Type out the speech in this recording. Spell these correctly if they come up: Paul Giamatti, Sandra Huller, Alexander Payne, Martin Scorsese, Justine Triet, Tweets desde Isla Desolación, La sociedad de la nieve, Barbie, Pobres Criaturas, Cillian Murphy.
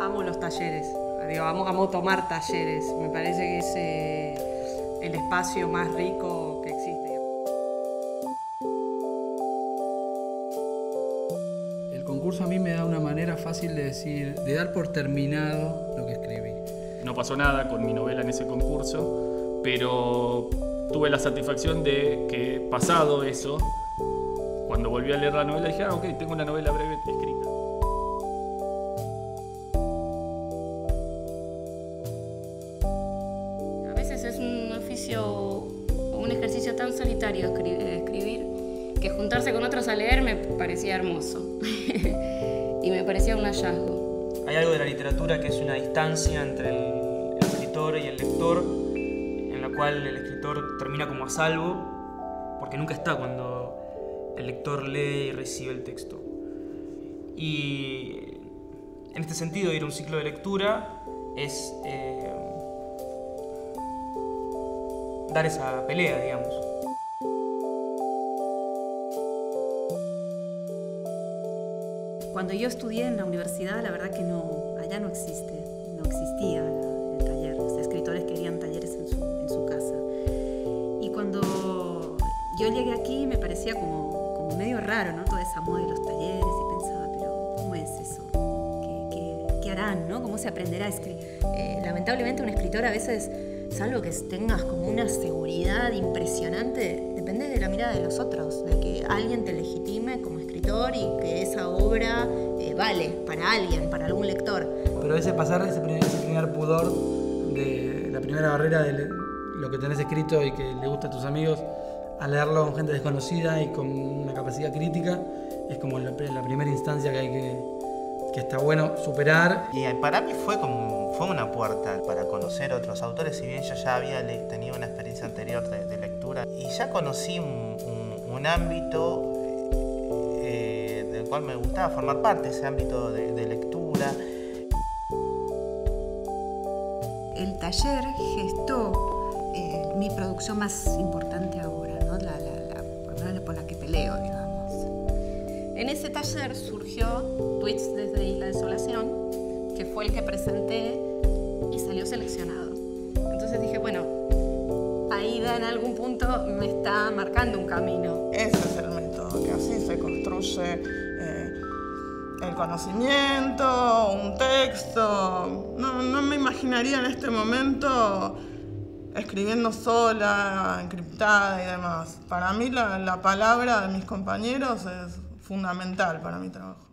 Amo los talleres, digo, amo tomar talleres, me parece que es el espacio más rico que existe. El concurso a mí me da una manera fácil de decir, de dar por terminado lo que escribí. No pasó nada con mi novela en ese concurso, pero tuve la satisfacción de que pasado eso, cuando volví a leer la novela dije, ok, tengo una novela breve escrita. A veces es un oficio o un ejercicio tan solitario escribir, que juntarse con otros a leer me parecía hermoso y me parecía un hallazgo. Hay algo de la literatura que es una distancia entre el escritor y el lector, en la cual el escritor termina como a salvo, porque nunca está cuando el lector lee y recibe el texto. Y en este sentido, ir a un ciclo de lectura es dar esa pelea, digamos. Cuando yo estudié en la universidad, la verdad que no, allá no existía el taller. Los escritores querían talleres en su casa. Y cuando yo llegué aquí me parecía como medio raro, ¿no? Toda esa moda de los talleres, y pensaba, pero ¿cómo es eso? ¿Qué harán, no? ¿Cómo se aprenderá a escribir? Lamentablemente un escritor a veces, salvo que tengas como una seguridad impresionante, depende de la mirada de los otros, de que alguien te legitime como escritor y que esa obra vale para alguien, para algún lector. Pero a veces pasar ese primer pudor, de la primera barrera de lo que tenés escrito y que le gusta a tus amigos, a leerlo con gente desconocida y con una capacidad crítica, es como la primera instancia que hay que está bueno superar. Y para mí fue una puerta para conocer otros autores, si bien yo ya había tenido una experiencia anterior de lectura, y ya conocí un ámbito del cual me gustaba formar parte, ese ámbito de lectura. El taller gestó mi producción más importante ahora, ¿no? Por la que peleo, digamos. En ese taller surgió Tweets desde Isla Desolación, que fue el que presenté y salió seleccionado. Entonces dije, bueno, Aida en algún punto me está marcando un camino. Ese es el método, que así se construye el conocimiento, un texto. No me imaginaría en este momento escribiendo sola, encriptada y demás. Para mí la palabra de mis compañeros es fundamental para mi trabajo.